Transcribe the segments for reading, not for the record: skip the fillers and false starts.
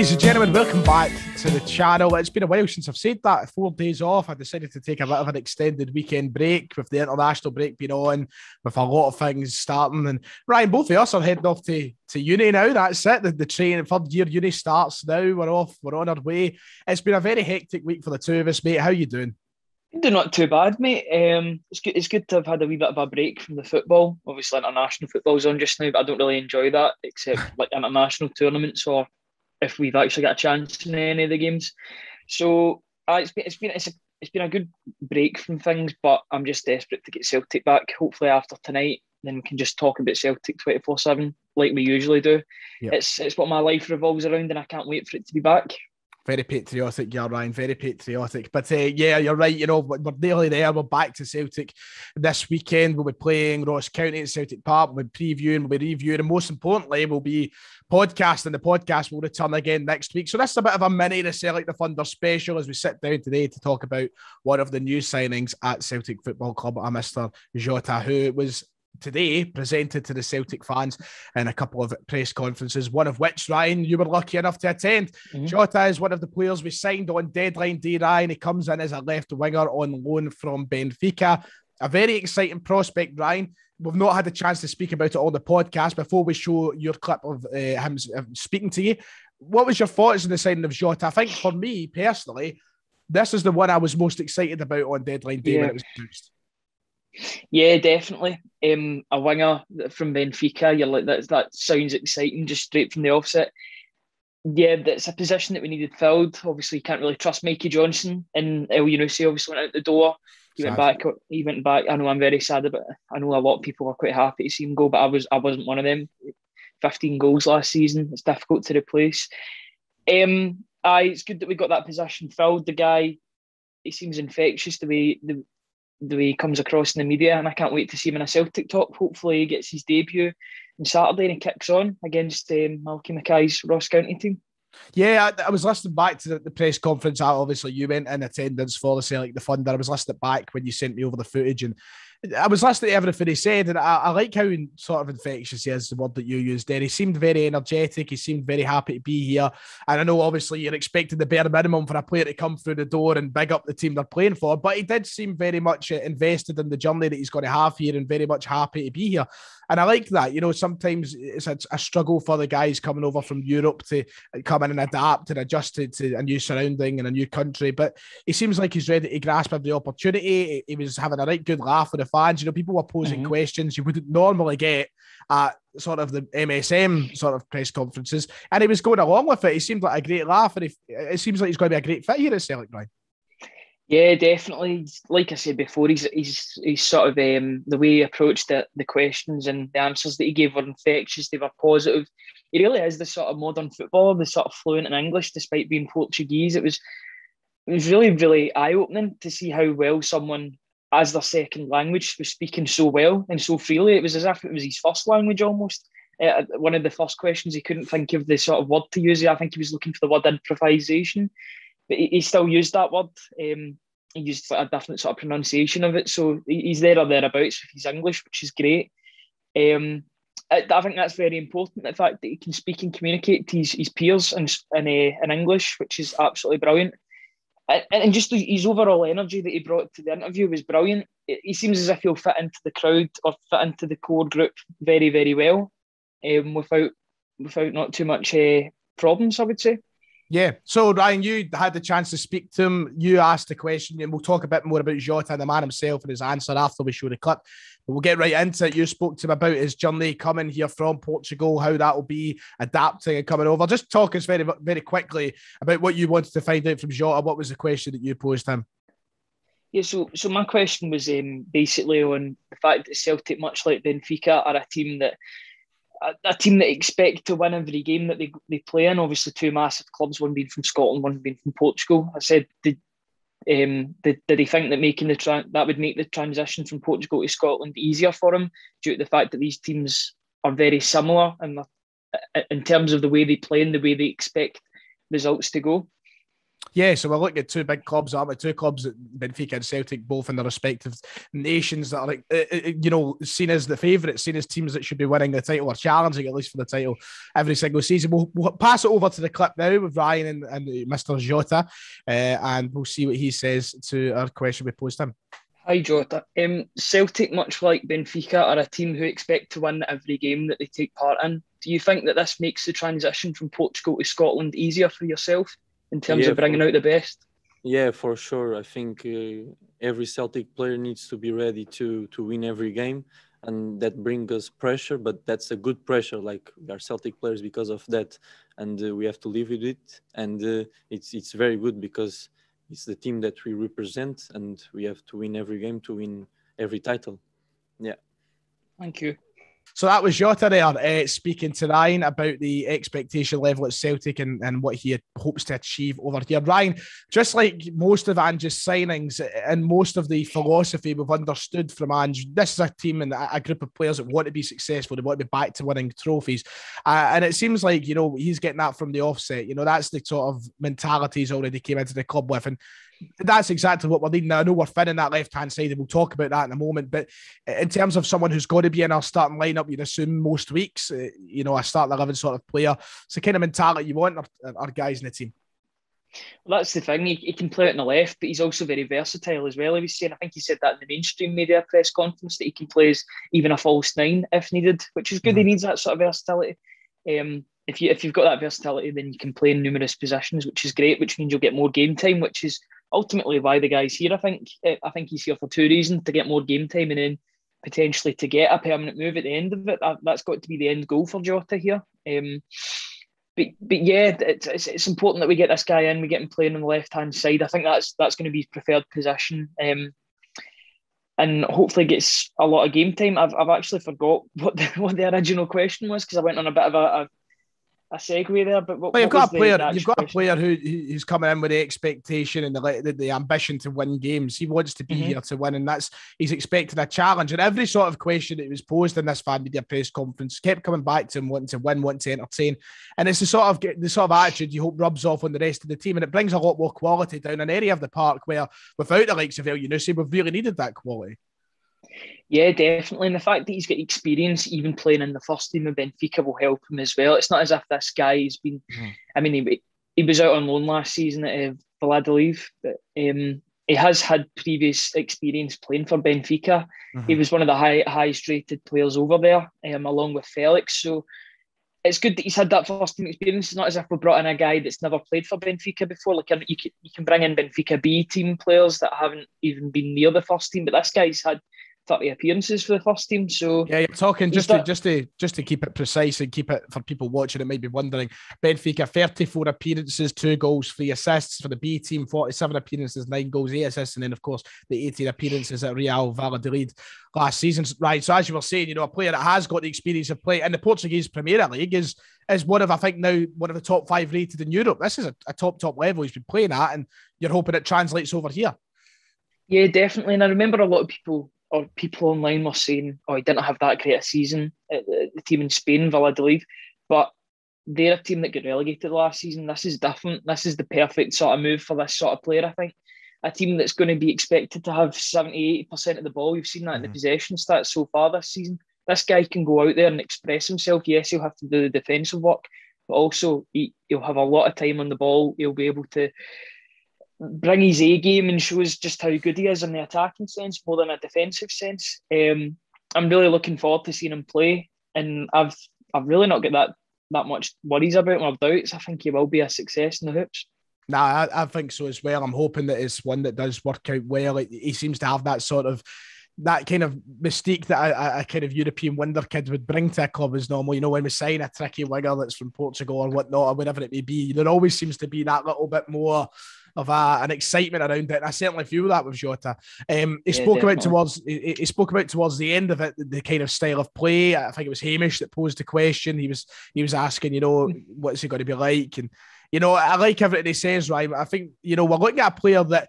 Ladies and gentlemen, welcome back to the channel. It's been a while since I've said that. 4 days off. I decided to take a bit of an extended weekend break with the international break being on, with a lot of things starting. And Ryan, both of us are heading off to uni now. That's it. The training, third year uni starts now. We're off. We're on our way. It's been a very hectic week for the two of us, mate. How are you doing? Doing not too bad, mate. It's good to have had a wee bit of a break from the football. Obviously, international football's on just now, but I don't really enjoy that, except like international tournaments or if we've actually got a chance in any of the games. So it's been a good break from things, but I'm just desperate to get Celtic back. Hopefully after tonight, then we can just talk about Celtic 24/7 like we usually do. Yep. It's what my life revolves around, and I can't wait for it to be back. Very patriotic, yeah, Ryan, very patriotic. But yeah, you're right, you know, we're nearly there. We're back to Celtic this weekend. We'll be playing Ross County at Celtic Park. We'll be previewing, we'll be reviewing, and most importantly, we'll be podcasting. The podcast will return again next week. So that's a bit of a mini to Celtic the Thunder special as we sit down today to talk about one of the new signings at Celtic Football Club, Mr. Jota, who was today presented to the Celtic fans in a couple of press conferences, one of which, Ryan, you were lucky enough to attend. Mm-hmm. Jota is one of the players we signed on deadline day, Ryan. He comes in as a left winger on loan from Benfica. A very exciting prospect, Ryan. We've not had the chance to speak about it on the podcast. Before we show your clip of him speaking to you, what was your thoughts on the signing of Jota? I think for me personally, this is the one I was most excited about on deadline day when it was announced. Yeah, definitely. A winger from Benfica, you're like, that sounds exciting just straight from the offset. Yeah, that's a position that we needed filled. Obviously, you can't really trust Mikey Johnson, and El Yunosi obviously went out the door. He went back. I know I'm very sad about it. I know a lot of people are quite happy to see him go, but I wasn't one of them. 15 goals last season. It's difficult to replace. It's good that we got that position filled. The guy, he seems infectious the way he comes across in the media, and I can't wait to see him in a Celtic top. Hopefully he gets his debut on Saturday and he kicks on against Malky Mackay's Ross County team. Yeah, I was listening back to the press conference. Obviously, you went in attendance for the Celtic the Thunder. I was listening back when you sent me over the footage, and I was listening to everything he said, and I like how sort of infectious he is, the word that you used there. He seemed very energetic. He seemed very happy to be here. And I know, obviously, you're expecting the bare minimum for a player to come through the door and big up the team they're playing for, but he did seem very much invested in the journey that he's going to have here and very much happy to be here. And I like that. You know, sometimes it's a struggle for the guys coming over from Europe to come in and adapt and adjust to a new surrounding and a new country. But he seems like he's ready to grasp every opportunity. He was having a right good laugh with the fans. You know, people were posing questions you wouldn't normally get at sort of the MSM sort of press conferences. And he was going along with it. He seemed like a great laugh. And it seems like he's going to be a great fit here at Celtic, Ryan. Yeah, definitely. Like I said before, he's sort of the way he approached the questions and the answers that he gave were infectious. They were positive. He really is the sort of modern footballer, the sort of fluent in English despite being Portuguese. It was really, really eye-opening to see how well someone, as their second language, was speaking so well and so freely. It was as if it was his first language almost. One of the first questions, he couldn't think of the sort of word to use. I think he was looking for the word improvisation. But he still used that word. He used a different sort of pronunciation of it. So he's there or thereabouts with his English, which is great. I think that's very important, the fact that he can speak and communicate to his peers in English, which is absolutely brilliant. And just his overall energy that he brought to the interview was brilliant. He seems as if he'll fit into the crowd or fit into the core group very, very well, without not too much problems, I would say. Yeah. So, Ryan, you had the chance to speak to him. You asked the question, and we'll talk a bit more about Jota and the man himself and his answer after we show the clip. But we'll get right into it. You spoke to him about his journey coming here from Portugal, how that will be adapting and coming over. Just talk us very, very quickly about what you wanted to find out from Jota. What was the question that you posed him? Yeah, so my question was basically on the fact that Celtic, much like Benfica, are a team that expect to win every game that they play in. Obviously, two massive clubs, one being from Scotland, one being from Portugal. I said, did he think that making that would make the transition from Portugal to Scotland easier for him, due to the fact that these teams are very similar in terms of the way they play and the way they expect results to go? Yeah, so we look at two big clubs, aren't we? Two clubs, Benfica and Celtic, both in their respective nations that are, like, you know, seen as the favourites, seen as teams that should be winning the title or challenging at least for the title every single season. We'll pass it over to the clip now with Ryan and Mr. Jota, and we'll see what he says to our question we posed him. Hi, Jota. Celtic, much like Benfica, are a team who expect to win every game that they take part in. Do you think that this makes the transition from Portugal to Scotland easier for yourself in terms of bringing out the best? Yeah, for sure. I think every Celtic player needs to be ready to win every game, and that brings us pressure, but that's a good pressure. Like, we are Celtic players because of that, and we have to live with it. And it's very good because it's the team that we represent, and we have to win every game to win every title. Yeah. Thank you. So that was Jota there speaking to Ryan about the expectation level at Celtic and what he hopes to achieve over here. Ryan, just like most of Ange's signings and most of the philosophy we've understood from Ange, this is a team and a group of players that want to be successful, they want to be back to winning trophies. And it seems like, you know, he's getting that from the offset. You know, that's the sort of mentality he's already came into the club with. And that's exactly what we're needing. I know we're thin in that left-hand side, and we'll talk about that in a moment, but in terms of someone who's got to be in our starting lineup, you'd assume most weeks, you know, a starting 11 sort of player. It's the kind of mentality you want our guys in the team. Well, that's the thing. He can play it on the left, but he's also very versatile as well. He was saying, I think he said that in the mainstream media press conference, that he can play as even a false nine if needed, which is good. He needs that sort of versatility. If you've got that versatility, then you can play in numerous positions, which is great, which means you'll get more game time, which is ultimately why the guy's here. I think he's here for two reasons: to get more game time and then potentially to get a permanent move at the end of it. That's got to be the end goal for Jota here. But yeah, it's important that we get this guy in, we get him playing on the left-hand side. I think that's going to be his preferred position, and hopefully gets a lot of game time. I've actually forgot what the original question was, because I went on a bit of a segue there, but you've got a player who's coming in with the expectation and the ambition to win games. He wants to be here to win, and he's expecting a challenge. And every sort of question that was posed in this fan media press conference kept coming back to him wanting to win, wanting to entertain. And it's the sort of attitude you hope rubs off on the rest of the team, and it brings a lot more quality down an area of the park where, without the likes of El Yunosi, we've really needed that quality. Yeah, definitely. And the fact that he's got experience even playing in the first team of Benfica will help him as well. It's not as if this guy has been... I mean, he was out on loan last season at Valladolid, but he has had previous experience playing for Benfica. He was one of the highest rated players over there, along with Felix. So it's good that he's had that first team experience. It's not as if we brought in a guy that's never played for Benfica before. Like, you can bring in Benfica B team players that haven't even been near the first team, but this guy's had 30 appearances for the first team. So yeah, you're talking just to keep it precise and keep it for people watching that might be wondering. Benfica, 34 appearances, 2 goals, 3 assists. For the B team, 47 appearances, 9 goals, 8 assists, and then of course the 18 appearances at Real Valladolid last season. Right. So as you were saying, you know, a player that has got the experience of playing in the Portuguese Premier League is one of, I think now, one of the top 5 rated in Europe. This is a top level he's been playing at, and you're hoping it translates over here. Yeah, definitely. And I remember a lot of people online were saying, oh, he didn't have that great a season at the team in Spain, Valladolid, but they're a team that got relegated last season. This is different. This is the perfect sort of move for this sort of player, I think. A team that's going to be expected to have 70, 80% of the ball. You've seen that in the possession stats so far this season. This guy can go out there and express himself. Yes, he'll have to do the defensive work, but also he'll have a lot of time on the ball. He'll be able to bring his A game and shows just how good he is in the attacking sense more than a defensive sense. I'm really looking forward to seeing him play, and I've really not got that much worries about him or doubts. I think he will be a success in the hoops. Nah, I think so as well. I'm hoping that it's one that does work out well. He seems to have that kind of mystique that a kind of European wonder kid would bring to a club is normal. You know, when we sign a tricky winger that's from Portugal or whatnot, or whatever it may be, there always seems to be that little bit more of an excitement around it. And I certainly feel that with Jota. He spoke about towards the end of it, the kind of style of play. I think it was Hamish that posed the question. He was asking, you know, what's he going to be like? And, you know, I like everything he says, right? But I think, you know, we're looking at a player that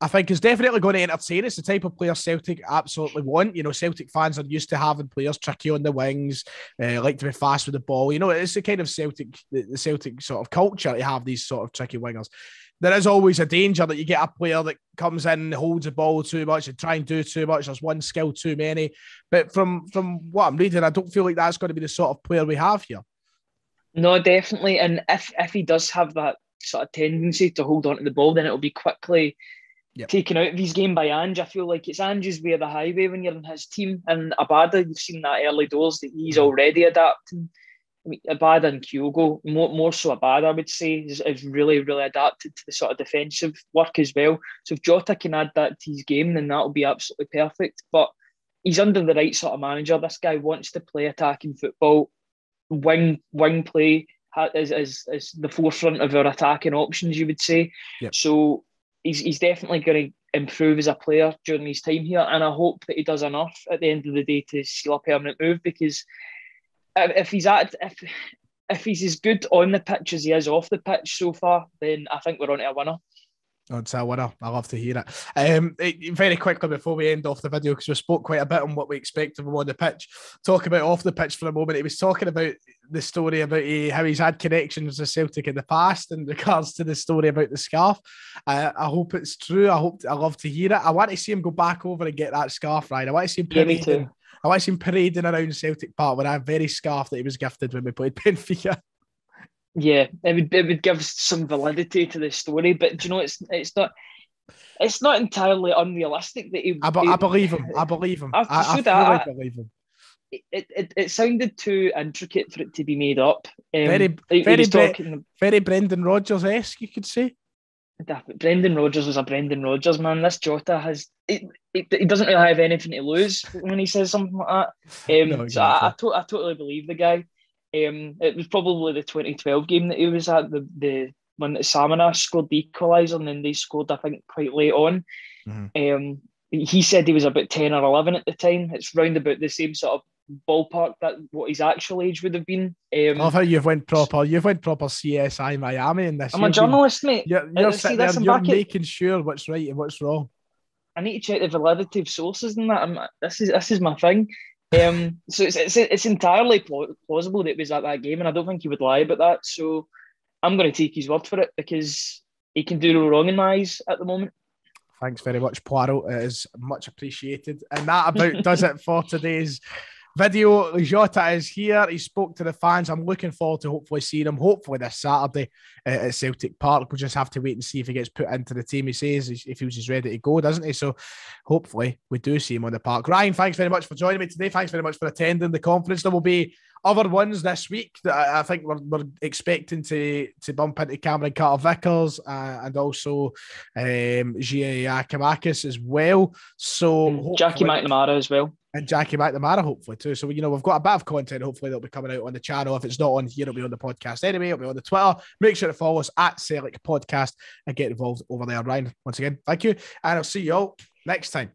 I think is definitely going to entertain. It's the type of player Celtic absolutely want. You know, Celtic fans are used to having players tricky on the wings, like to be fast with the ball. You know, it's the kind of Celtic, the Celtic sort of culture to have these sort of tricky wingers. There is always a danger that you get a player that comes in, holds the ball too much and try and do too much. There's one skill too many. But from what I'm reading, I don't feel like that's going to be the sort of player we have here. No, definitely. And if he does have that sort of tendency to hold on to the ball, then it'll be quickly taken out of his game by Ange. I feel like it's Ange's way of the highway when you're in his team. And Abada, you've seen that early doors that he's already adapting. I mean, Abada and Kyogo, more so Abada, I would say, is really, really adapted to the sort of defensive work as well. So if Jota can add that to his game, then that'll be absolutely perfect. But he's under the right sort of manager. This guy wants to play attacking football. Wing play is the forefront of our attacking options, you would say. Yep. So he's definitely going to improve as a player during his time here. And I hope that he does enough at the end of the day to seal a permanent move, because if he's as good on the pitch as he is off the pitch so far, then I think we're on to a winner. Oh, it's a winner. I love to hear it. Very quickly before we end off the video, because we spoke quite a bit on what we expect of him on the pitch. Talk about off the pitch for a moment. He was talking about the story about how he's had connections with Celtic in the past in regards to the story about the scarf. I hope it's true. I love to hear it. I want to see him go back over and get that scarf, Ryan. I want to see him parading around Celtic Park with that very scarf that he was gifted when we played Benfica. Yeah, it would give some validity to the story, but do you know, it's not entirely unrealistic that he. I believe him. I believe him. I believe him. It sounded too intricate for it to be made up. Very Brendan Rodgers-esque, you could say. Brendan Rodgers was a Brendan Rodgers, man. This Jota he doesn't really have anything to lose when he says something like that. I totally believe the guy. It was probably the 2012 game that he was at, the one that Salmonas scored the equaliser, and then they scored, I think, quite late on. Mm-hmm. He said he was about 10 or 11 at the time. It's round about the same sort of ballpark that what his actual age would have been. I love how you've went proper CSI Miami in this. I'm a journalist, mate. You're sitting there, you're making sure what's right and what's wrong. I need to check the validity of sources and that. This is my thing. So it's entirely plausible that it was at that game, and I don't think he would lie about that. So I'm going to take his word for it, because he can do no wrong in my eyes at the moment. Thanks very much, Poirot. It is much appreciated. And that about does it for today's video. Jota is here. He spoke to the fans. I'm looking forward to hopefully seeing him, hopefully this Saturday at Celtic Park. We'll just have to wait and see if he gets put into the team. He says if he was just ready to go, doesn't he? So hopefully we do see him on the park. Ryan, thanks very much for joining me today. Thanks very much for attending the conference. There will be other ones this week that I think we're expecting to bump into Cameron Carter-Vickers and also Gia Kamakis as well. So Jackie McNamara as well. And Jackie McNamara, hopefully, too. So, you know, we've got a bit of content, hopefully, that'll be coming out on the channel. If it's not on here, it'll be on the podcast anyway. It'll be on the Twitter. Make sure to follow us at Celtic Podcast and get involved over there. Ryan, once again, thank you. And I'll see you all next time.